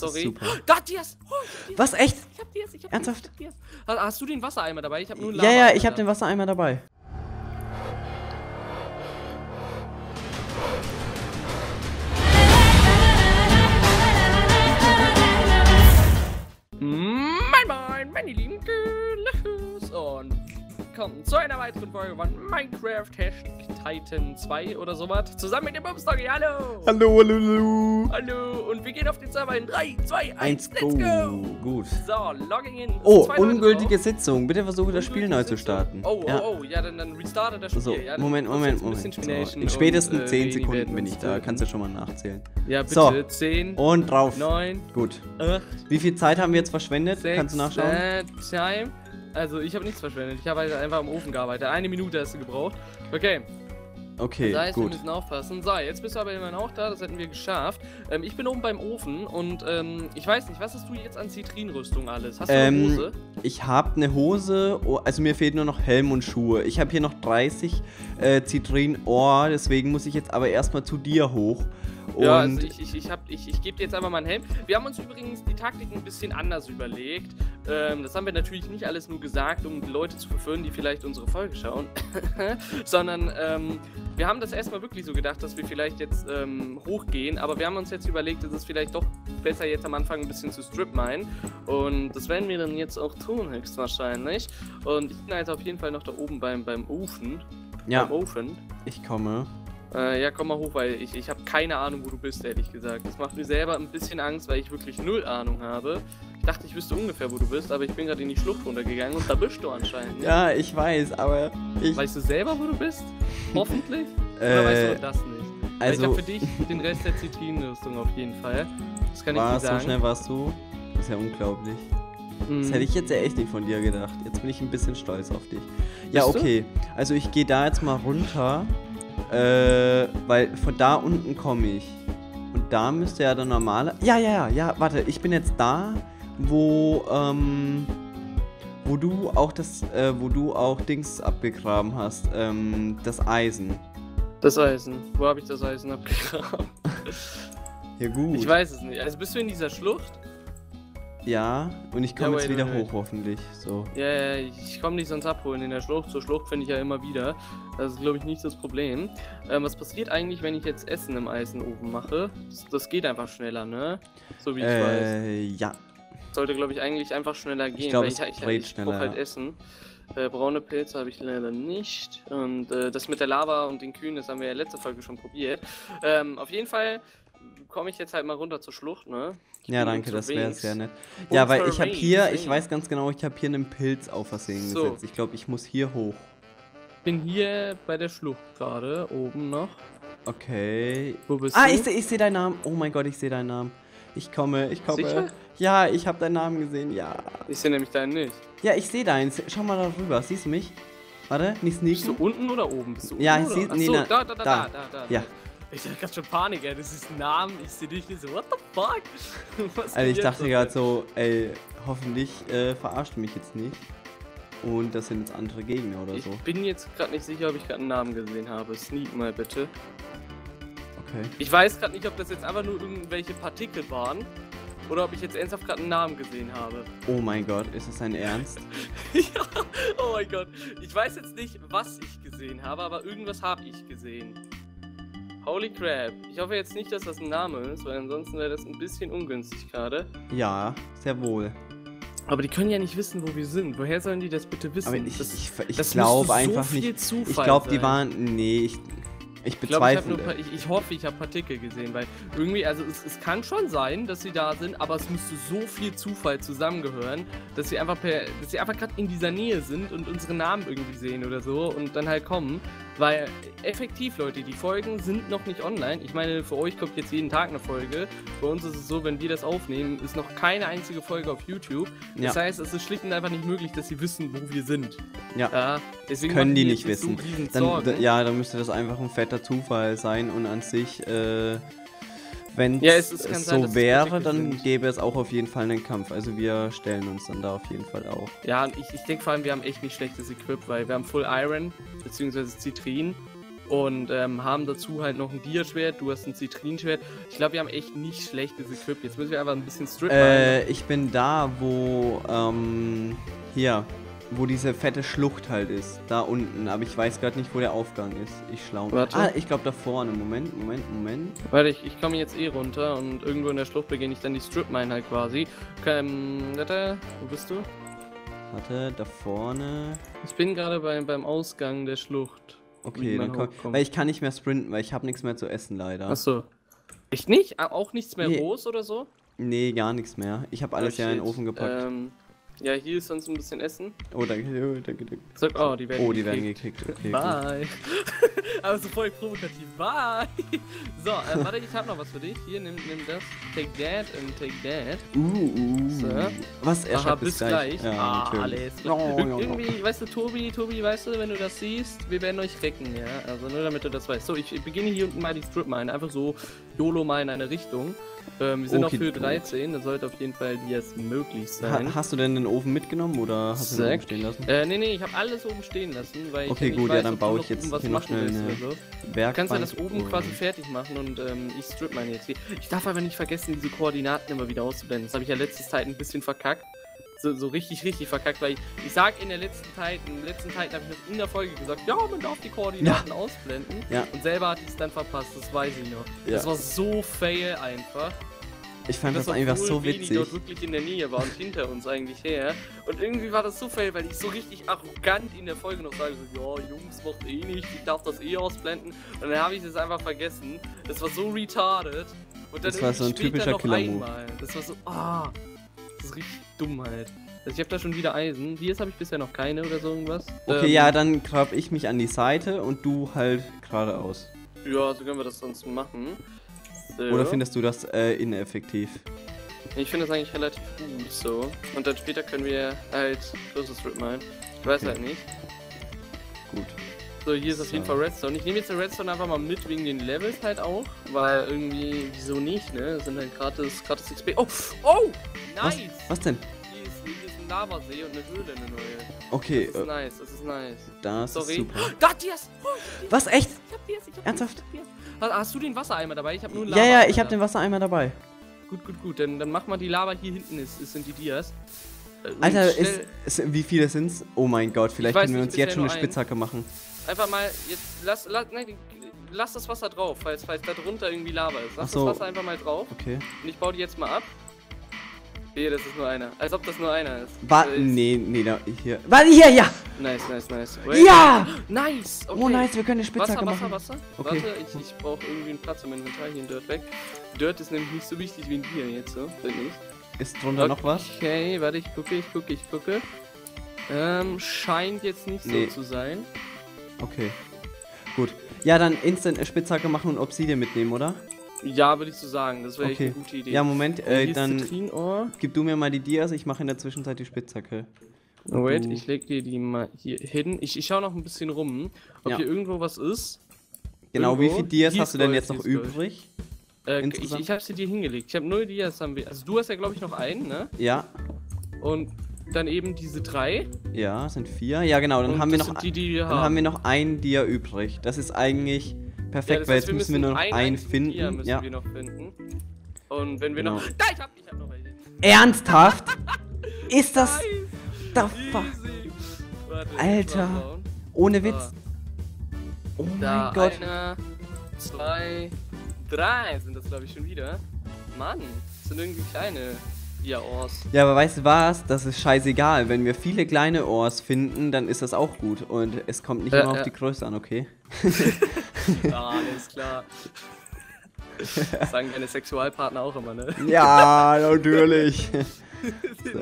Sorry. Super. Da, Dias! Oh, was, echt? Ich hab Dias, ernsthaft? Dias. Hast du den Wassereimer dabei? Ich hab nur einen Lava-Eimer. Ja, ich hab den Wassereimer dabei. Moin, meine lieben Küllachus und willkommen zu einer weiteren Folge von Minecraft Hashtag Titan 2 oder sowas. Zusammen mit dem Boxdoggy, hallo! Hallo, hallo, hallo! Hallo, und wir gehen auf den Server in 3, 2, 1, let's go! Gut. So, logging in. Oh, ungültige Sitzung. Bitte versuche das Spiel neu zu starten. Oh, oh, oh, ja, dann restartet das Spiel. So, ja, Moment, Moment, Moment. So, in spätestens 10 Sekunden bin ich da. Kannst du schon mal nachzählen. Ja, bitte. So. 10. Und drauf. 9. Gut. 8. Wie viel Zeit haben wir jetzt verschwendet? 6, kannst du nachschauen? Time. Also, ich habe nichts verschwendet. Ich habe halt einfach im Ofen gearbeitet. 1 Minute hast du gebraucht. Okay. Okay, das heißt, gut. Wir müssen aufpassen. So, jetzt bist du aber immerhin auch da. Das hätten wir geschafft. Ich bin oben beim Ofen und ich weiß nicht, was hast du jetzt an Zitrinrüstung alles? Hast du eine Hose? Ich habe eine Hose. Also, mir fehlt nur noch Helm und Schuhe. Ich habe hier noch 30 Zitrinohr. Deswegen muss ich jetzt aber erstmal zu dir hoch. Und ja, also ich gebe dir jetzt einfach mal einen Helm. Wir haben uns übrigens die Taktik ein bisschen anders überlegt. Das haben wir natürlich nicht alles nur gesagt, um die Leute zu verführen, die vielleicht unsere Folge schauen. Sondern wir haben das erstmal wirklich so gedacht, dass wir vielleicht jetzt hochgehen. Aber wir haben uns jetzt überlegt, dass es vielleicht doch besser jetzt am Anfang ein bisschen zu stripminen. Und das werden wir dann jetzt auch tun, höchstwahrscheinlich. Und ich bin jetzt auf jeden Fall noch da oben beim Ofen. Ja, beim Ofen. Ich komme. Ja, komm mal hoch, weil ich habe keine Ahnung, wo du bist, ehrlich gesagt. Das macht mir selber ein bisschen Angst, weil ich wirklich null Ahnung habe. Ich dachte, ich wüsste ungefähr, wo du bist, aber ich bin gerade in die Schlucht runtergegangen und da bist du anscheinend. Ja, ich weiß, aber ich... Weißt du selber, wo du bist? Hoffentlich? Oder weißt du auch das nicht? Also... Ich habe für dich den Rest der Zitrinrüstung auf jeden Fall. Das kann ich dir sagen. So schnell warst du? Das ist ja unglaublich. Das hätte ich jetzt ja echt nicht von dir gedacht. Jetzt bin ich ein bisschen stolz auf dich. Ja, okay. Also ich gehe da jetzt mal runter... weil von da unten komme ich. Und da müsste ja der normale... Ja, warte, ich bin jetzt da, wo, wo du auch das, wo du auch Dings abgegraben hast, das Eisen. Das Eisen? Wo habe ich das Eisen abgegraben? Ja, gut. Ich weiß es nicht. Also bist du in dieser Schlucht? Ja, und ich komme jetzt wieder hoch, hoffentlich. So. Ja, ich komme nicht sonst abholen in der Schlucht. Zur Schlucht finde ich ja immer wieder. Das ist, glaube ich, nicht das Problem. Was passiert eigentlich, wenn ich jetzt Essen im Eisenofen mache? Das geht einfach schneller, ne? So wie ich weiß. Ja. Sollte, glaube ich, eigentlich einfach schneller gehen. Ich glaube, ich brauche halt Essen. Braune Pilze habe ich leider nicht. Und das mit der Lava und den Kühen, das haben wir ja letzte Folge schon probiert. Auf jeden Fall... komme ich jetzt halt mal runter zur Schlucht, ne? Ja, danke, das wäre sehr nett. Ja, weil ich habe hier, ich weiß ganz genau, ich habe hier einen Pilz auf Versehen gesetzt. Ich glaube, ich muss hier hoch. Ich bin hier bei der Schlucht gerade, oben noch. Okay. Wo bist du? Ah, ich sehe deinen Namen. Oh mein Gott, ich sehe deinen Namen. Ich komme, ich komme. Sicher? Ja, ich habe deinen Namen gesehen, ja. Ich sehe nämlich deinen nicht. Ja, ich sehe deinen. Schau mal da rüber, siehst du mich? Warte, nicht sneaken. Bist du unten oder oben? Bist du unten? Ja, ich sehe... Nee, da. Ja. Ich hatte gerade schon Panik, ey, das ist ein Name, ich sehe dich nicht so, what the fuck? Was also ich dachte gerade so, ey, hoffentlich verarscht mich jetzt nicht. Und das sind jetzt andere Gegner oder so. Ich bin jetzt gerade nicht sicher, ob ich gerade einen Namen gesehen habe. Sneak mal bitte. Okay. Ich weiß gerade nicht, ob das jetzt einfach nur irgendwelche Partikel waren. Oder ob ich jetzt ernsthaft gerade einen Namen gesehen habe. Oh mein Gott, ist das dein Ernst? Ja, oh mein Gott. Ich weiß jetzt nicht, was ich gesehen habe, aber irgendwas habe ich gesehen. Holy crap. Ich hoffe jetzt nicht, dass das ein Name ist, weil ansonsten wäre das ein bisschen ungünstig gerade. Ja, sehr wohl. Aber die können ja nicht wissen, wo wir sind. Woher sollen die das bitte wissen? Aber ich glaube einfach so nicht. Ich glaube, die waren... Nee, ich bezweifle. Ich hoffe, ich habe Partikel gesehen, weil irgendwie, also es kann schon sein, dass sie da sind, aber es müsste so viel Zufall zusammengehören, dass sie einfach gerade in dieser Nähe sind und unsere Namen irgendwie sehen oder so und dann halt kommen. Weil effektiv, Leute, die Folgen sind noch nicht online. Ich meine, für euch kommt jetzt jeden Tag eine Folge. Bei uns ist es so, wenn wir das aufnehmen, ist noch keine einzige Folge auf YouTube. Ja. Das heißt, es ist schlicht und einfach nicht möglich, dass sie wissen, wo wir sind. Ja, deswegen können die nicht wissen. So dann müsste das einfach ein fetter Zufall sein und an sich, wenn es so wäre, dann gäbe es auch auf jeden Fall einen Kampf. Also wir stellen uns dann da auf jeden Fall auch. Ja, ich denke vor allem, wir haben echt nicht schlechtes Equip, weil wir haben Full Iron, beziehungsweise Zitrin. und haben dazu halt noch ein Dia-Schwert, du hast ein Zitrinschwert. Ich glaube, wir haben echt nicht schlechtes Equip. Jetzt müssen wir einfach ein bisschen strippen. Ich bin da, wo, hier, wo diese fette Schlucht halt ist. Da unten, aber ich weiß gerade nicht, wo der Aufgang ist. Ich schlau. Warte. Ah, ich glaube da vorne. Moment. Warte, ich komme jetzt eh runter und irgendwo in der Schlucht beginne ich dann die Stripmine halt quasi. Warte, wo bist du? Warte, da vorne. Ich bin gerade beim Ausgang der Schlucht. Okay, dann komm. Weil ich kann nicht mehr sprinten, weil ich habe nichts mehr zu essen leider. Achso. Echt nicht? Auch nichts mehr groß oder so? Nee, gar nichts mehr. Ich habe alles in den Ofen gepackt. Ja, hier ist sonst ein bisschen Essen. Oh, danke. Sag, oh, die werden gekickt. Okay, bye. Aber so voll provokativ. Bye. So, warte, ich hab noch was für dich. Hier, nimm das. Take that and take that. So. Was? Er schafft bis gleich. Ja, alles. Irgendwie, weißt du, Tobi, weißt du, wenn du das siehst, wir werden euch recken, ja? Also nur damit du das weißt. So, ich beginne hier unten mal die Stripmine. Einfach so YOLO mal in eine Richtung. Wir sind noch für 13, das sollte auf jeden Fall jetzt möglich sein. Hast du denn den Ofen mitgenommen oder hast du den oben stehen lassen? Nee, ich habe alles oben stehen lassen, weil ich weiß, dann baue ich jetzt was noch schnell Werkbank. Kannst du das oben quasi fertig machen und ich strip meine jetzt hier. Ich darf aber nicht vergessen, diese Koordinaten immer wieder auszublenden. Das habe ich ja letztes Zeit ein bisschen verkackt. So richtig verkackt, weil ich sag in der letzten Zeit, habe ich das in der Folge gesagt, ja, man darf die Koordinaten ausblenden. Ja. Und selber hat ich es dann verpasst, das weiß ich noch. Ja. Das war so fail einfach. Ich fand das einfach so witzig. Die dort wirklich in der Nähe war und hinter uns eigentlich her. Und irgendwie war das so fail, weil ich so richtig arrogant in der Folge noch sage, so, ja, Jungs, macht eh nicht, ich darf das eh ausblenden. Und dann habe ich das einfach vergessen. Das war so retarded. Und dann das war so ein typischer Killer-Move. Das war so, das ist richtig dumm halt. Also ich habe da schon wieder Eisen. Hier habe ich bisher noch keine oder so irgendwas. Okay, ja, dann grab ich mich an die Seite und du halt geradeaus. Ja, so können wir das sonst machen. So. Oder findest du das ineffektiv? Ich finde das eigentlich relativ gut so. Und dann später können wir halt closest Rip mine. Ich weiß halt nicht. Gut. So, hier ist auf jeden Fall Redstone. Ich nehme jetzt den Redstone einfach mal mit wegen den Levels halt auch, weil irgendwie, wieso nicht, ne? Das sind halt gratis XP. Oh! Nice! Was denn? Hier ist ein Lavasee und eine Höhle, eine neue. Okay. Das ist nice, Das ist super. Da, Dias! Was, echt? Ich hab Dias, ernsthaft? Hast du den Wassereimer dabei? Ich hab nur einen Lava. Ja, ich hab den Wassereimer dabei. Gut. Dann mach mal die Lava hier hinten, sind die Dias. Alter, wie viele sind's? Oh mein Gott, vielleicht können wir uns jetzt schon eine Spitzhacke machen. Einfach mal, jetzt lass das Wasser drauf, falls da drunter irgendwie Lava ist. Lass das Wasser einfach mal drauf. Okay. Und ich baue die jetzt mal ab. Nee, das ist nur einer. Als ob das nur einer ist. Warte, hier. Warte, hier, ja! Nice. Wait. Ja! Nice! Okay. Oh, nice, wir können eine Spitzhacke machen. Wasser. Okay. Warte, ich brauche irgendwie einen Platz in meinem Inventar, hier in Dirt weg. Dirt ist nämlich nicht so wichtig wie in hier jetzt, so, finde ich. Ist drunter noch was? Okay, warte, ich gucke. Scheint jetzt nicht so zu sein. Okay, gut. Ja, dann instant Spitzhacke machen und Obsidian mitnehmen, oder? Ja, würde ich so sagen. Das wäre echt eine gute Idee. Ja, Moment, dann gib du mir mal die Dias. Ich mache in der Zwischenzeit die Spitzhacke. Wait, ich leg dir die mal hier hin. Ich schaue noch ein bisschen rum, ob hier irgendwo was ist. Genau, irgendwo. Wie viele Dias hast du denn jetzt noch übrig? Ich habe sie dir hingelegt. Ich habe 0 Dias. Also du hast ja, glaube ich, noch einen, ne? Ja. Und dann eben diese 3. Ja, sind 4. Ja, genau, dann haben wir noch ein Dia übrig. Das ist eigentlich perfekt, weil jetzt müssen wir nur noch einen finden. Dia müssen wir noch finden. Und wenn wir noch... Da, ich hab noch einen. Ernsthaft? Ist das... Da, fuck. Alter. Ohne Witz. Oh mein Gott. 1, 2, 3 sind das, glaube ich, schon wieder. Mann, das sind irgendwie kleine... Ja, Ors. Ja, aber weißt du was? Das ist scheißegal. Wenn wir viele kleine Ors finden, dann ist das auch gut. Und es kommt nicht immer auf die Größe an, okay? Alles klar. Das sagen deine Sexualpartner auch immer, ne? Ja, natürlich. So.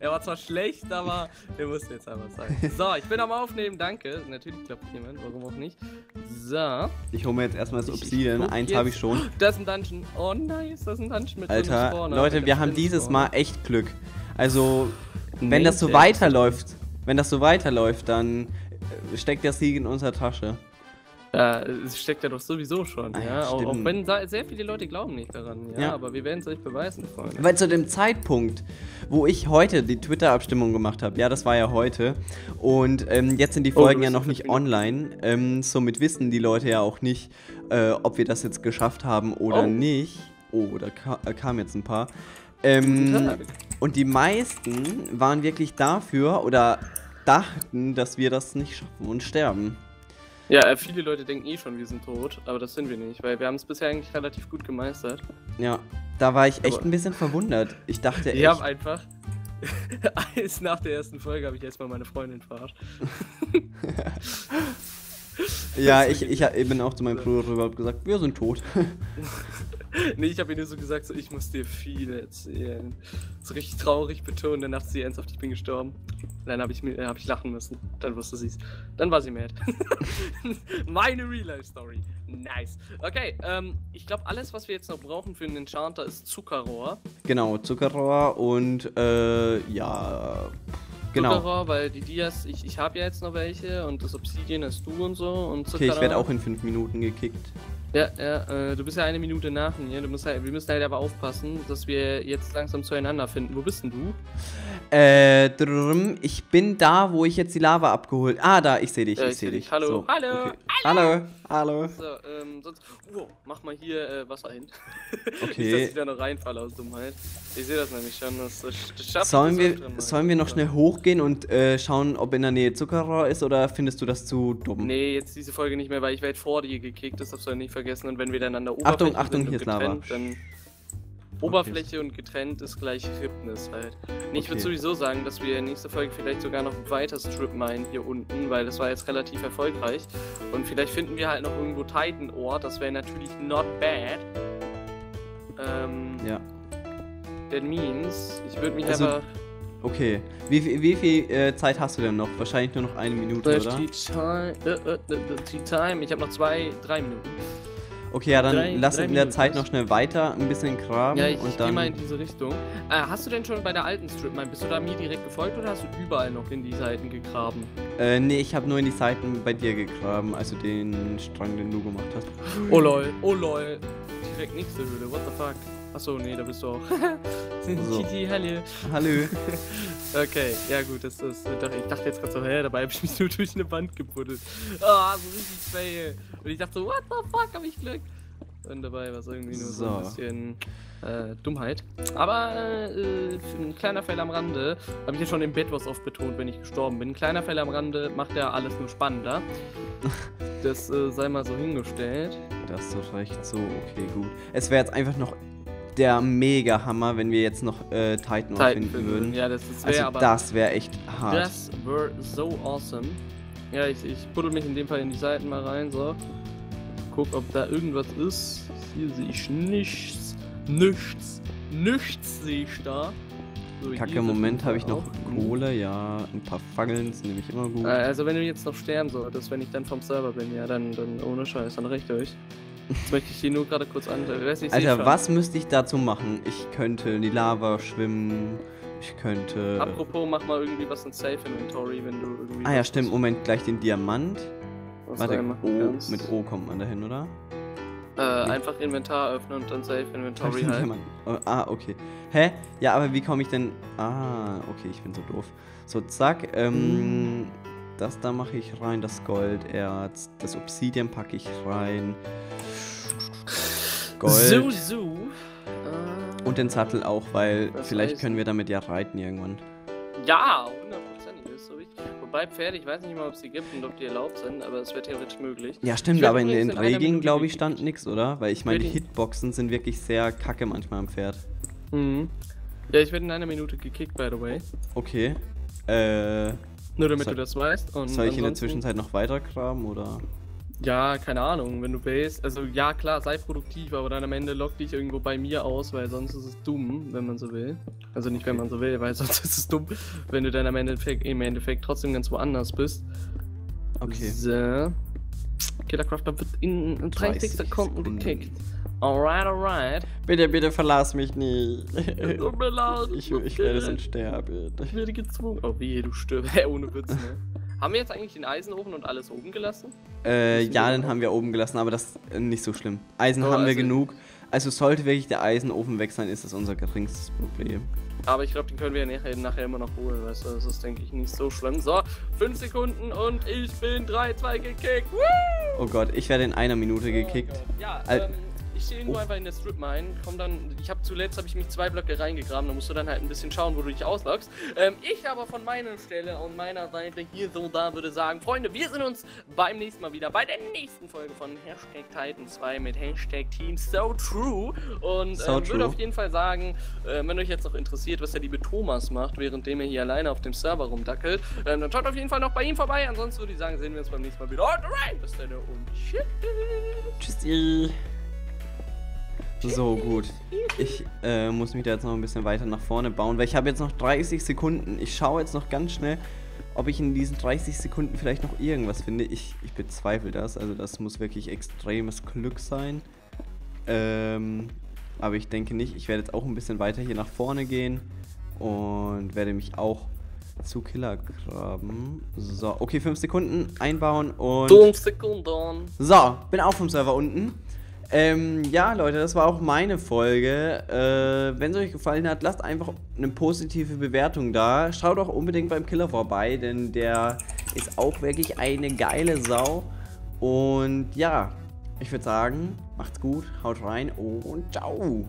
Er war zwar schlecht, aber wir mussten jetzt einfach sagen. So, ich bin am Aufnehmen, danke. Natürlich klappt niemand, warum auch nicht. So. Ich hole mir jetzt erstmal das Obsidian. Eins habe ich schon. Das ist ein Dungeon. Oh nice, das ist ein Dungeon mit Alter, Spawner. Leute, wir haben dieses Mal echt Glück. Also, wenn das so weiterläuft, dann steckt der Sieg in unserer Tasche. Da steckt ja doch sowieso schon, ah, ja. Auch wenn sehr viele Leute glauben nicht daran, ja, ja. Aber wir werden es euch beweisen, Freunde. Weil zu dem Zeitpunkt, wo ich heute die Twitter-Abstimmung gemacht habe, ja, das war ja heute, und jetzt sind die Folgen ja noch nicht online, somit wissen die Leute ja auch nicht, ob wir das jetzt geschafft haben oder nicht. Oh, da kam jetzt ein paar. Und die meisten waren wirklich dafür oder dachten, dass wir das nicht schaffen und sterben. Ja, viele Leute denken eh schon, wir sind tot, aber das sind wir nicht, weil wir haben es bisher eigentlich relativ gut gemeistert. Ja, da war ich echt ein bisschen verwundert. Ich dachte echt... Wir haben einfach... nach der ersten Folge habe ich erstmal meine Freundin verarscht. Ja, ich bin auch zu meinem Bruder überhaupt gesagt, wir sind tot. Nee, ich habe ihr nur so gesagt, so, ich muss dir viel erzählen. So richtig traurig betont, dann dachte sie ernsthaft, ich bin gestorben. Dann habe ich, lachen müssen, dann wusste sie es. Dann war sie mad. Meine Real-Life-Story. Nice. Okay, ich glaube, alles, was wir jetzt noch brauchen für einen Enchanter, ist Zuckerrohr. Genau, Zuckerrohr und, ja... Genau. Zuckerrohr, weil die Dias, ich habe ja jetzt noch welche und das Obsidian hast du und so und Zuckerrohr. Okay, ich werde auch in 5 Minuten gekickt. Ja, ja, du bist ja eine Minute nach mir, wir müssen halt aber aufpassen, dass wir jetzt langsam zueinander finden. Wo bist denn du? Ich bin da, wo ich jetzt die Lava abgeholt. Ah, da, ich sehe dich, ich sehe dich. Hallo, so, hallo, okay. hallo. So, sonst, mach mal hier Wasser hin. Okay. Nicht, dass ich da noch reinfalle aus Dummheit. Ich sehe das nämlich schon, das schafft sollen wir noch schnell hochgehen und schauen, ob in der Nähe Zuckerrohr ist oder findest du das zu dumm? Nee, jetzt diese Folge nicht mehr, weil ich werde vor dir gekickt, das darfst du ja nicht vergessen. Und wenn wir dann an der Oberfläche Achtung, hier ist Lava. Dann Oberfläche und getrennt ist gleich Ripness halt. Nee, ich würde sowieso sagen, dass wir nächste Folge vielleicht sogar noch weiter Strip meinen hier unten, weil das war jetzt relativ erfolgreich. Und vielleicht finden wir halt noch irgendwo Titan-Ohr, das wäre natürlich not bad. Ja. That means, ich würde mich einfach... Okay, wie viel Zeit hast du denn noch? Wahrscheinlich nur noch 1 Minute, oder? Die Time, ich habe noch 3 Minuten. Okay, ja, dann lass in der Zeit noch schnell weiter ein bisschen graben. Ja, ich gehe mal in diese Richtung. Hast du denn schon bei der alten Stripmine, bist du da mir direkt gefolgt oder hast du überall noch in die Seiten gegraben? Nee, ich habe nur in die Seiten bei dir gegraben, also den Strang, den du gemacht hast. Oh lol, direkt nächste Höhle, what the fuck? Achso, nee, da bist du auch. Titi, hallo. Hallo. Okay, ja gut, das ist. Ich dachte jetzt gerade so, hä, dabei habe ich mich nur durch eine Wand gebuddelt. Ah, so richtig fail. Und ich dachte so, what the fuck, hab ich Glück. Und dabei war es irgendwie nur so ein bisschen Dummheit. Aber ein kleiner Fail am Rande, habe ich ja schon im Bett was oft betont, wenn ich gestorben bin. Ein kleiner Fail am Rande macht ja alles nur spannender. Das sei mal so hingestellt. Das ist doch recht so, okay, gut. Es wäre jetzt einfach noch der Mega-Hammer, wenn wir jetzt noch Titan finden würden. Ja, das wäre echt hart. Das wäre so awesome. Ja, ich buddel mich in dem Fall in die Seiten mal rein, so. Guck, ob da irgendwas ist. Hier sehe ich nichts. Nichts sehe ich da. So, Kacke, im Moment habe ich noch Kohle, ja, ein paar Fackeln sind nämlich immer gut. Also wenn du jetzt noch sterben solltest, wenn ich dann vom Server bin, ja, dann ohne Scheiß, dann recht euch. Das möchte ich hier nur gerade kurz an. Alter, was müsste ich dazu machen? Ich könnte in die Lava schwimmen. Ich könnte. Apropos, mach mal irgendwie was in Safe Inventory, wenn du irgendwie. Ah ja, stimmt. Moment, gleich den Diamant. Warte, mit O kommt man dahin, oder? Einfach Inventar öffnen und dann Safe Inventory halt. Okay. Hä? Ja, aber wie komme ich denn? Ah, okay, ich bin so doof. So, zack. Das da mache ich rein, das Golderz, das Obsidian packe ich rein. Gold. Und den Sattel auch, weil vielleicht können wir damit ja reiten irgendwann. Ja, 100%, ist so wichtig. Wobei Pferde, ich weiß nicht mal, ob es die gibt und ob die erlaubt sind, aber es wird theoretisch möglich. Ja, stimmt, aber in den Regeln, glaube ich, stand nichts, oder? Weil ich meine, die Hitboxen sind wirklich sehr kacke manchmal am Pferd. Mhm. Ja, ich werde in 1 Minute gekickt, by the way. Okay. Nur damit du das weißt. Und soll ich in der Zwischenzeit noch weiter graben oder? Ja, keine Ahnung, wenn du bist. Also ja klar, sei produktiv, aber dann am Ende lock dich irgendwo bei mir aus, weil sonst ist es dumm, wenn man so will. Also nicht, wenn man so will, weil sonst ist es dumm, wenn du dann im Endeffekt trotzdem ganz woanders bist. Okay. So. KillaCrafter wird in 30 Sekunden gekickt. Alright, alright. Bitte, bitte verlass mich nie. Tut mir leid. Ich werde sonst sterben. Ich werde gezwungen. Oh weh, du stirbst. Ohne Witz, ne? Haben wir jetzt eigentlich den Eisenofen und alles oben gelassen? Ja, den haben wir oben gelassen, aber das ist nicht so schlimm. Eisen haben wir genug. Also sollte wirklich der Eisenofen weg sein, ist das unser geringstes Problem. Aber ich glaube, den können wir ja nachher immer noch holen, weißt du? Das ist, denke ich, nicht so schlimm. So, 5 Sekunden und ich bin 3-2 gekickt. Woo! Oh Gott, ich werde in einer Minute gekickt. Oh ja, ich stehe irgendwo einfach in der Strip Mine. Komm dann, zuletzt habe ich mich 2 Blöcke reingegraben, da musst du dann halt ein bisschen schauen, wo du dich ausloggst. Ich aber von meiner Stelle und meiner Seite hier so da würde sagen, Freunde, wir sehen uns beim nächsten Mal wieder bei der nächsten Folge von Hashtag Titan 2 mit Hashtag TeamSoTrue. Und würde auf jeden Fall sagen, wenn euch jetzt noch interessiert, was der liebe Thomas macht, währenddem er hier alleine auf dem Server rumdackelt, dann schaut auf jeden Fall noch bei ihm vorbei. Ansonsten würde ich sagen, sehen wir uns beim nächsten Mal wieder. Alright, bis dann und tschüss. Tschüssi. So, gut. Ich muss mich da jetzt noch ein bisschen weiter nach vorne bauen, weil ich habe jetzt noch 30 Sekunden. Ich schaue jetzt noch ganz schnell, ob ich in diesen 30 Sekunden vielleicht noch irgendwas finde. Ich bezweifle das. Also das muss wirklich extremes Glück sein. Aber ich denke nicht. Ich werde jetzt auch ein bisschen weiter hier nach vorne gehen und werde mich auch zu Killer graben. So, okay, 5 Sekunden einbauen und... 5 Sekunden. So, bin auch vom Server unten. Ja, Leute, das war auch meine Folge. Wenn es euch gefallen hat, lasst einfach eine positive Bewertung da. Schaut auch unbedingt beim Killer vorbei, denn der ist auch wirklich eine geile Sau. Und ja, ich würde sagen, macht's gut, haut rein und ciao.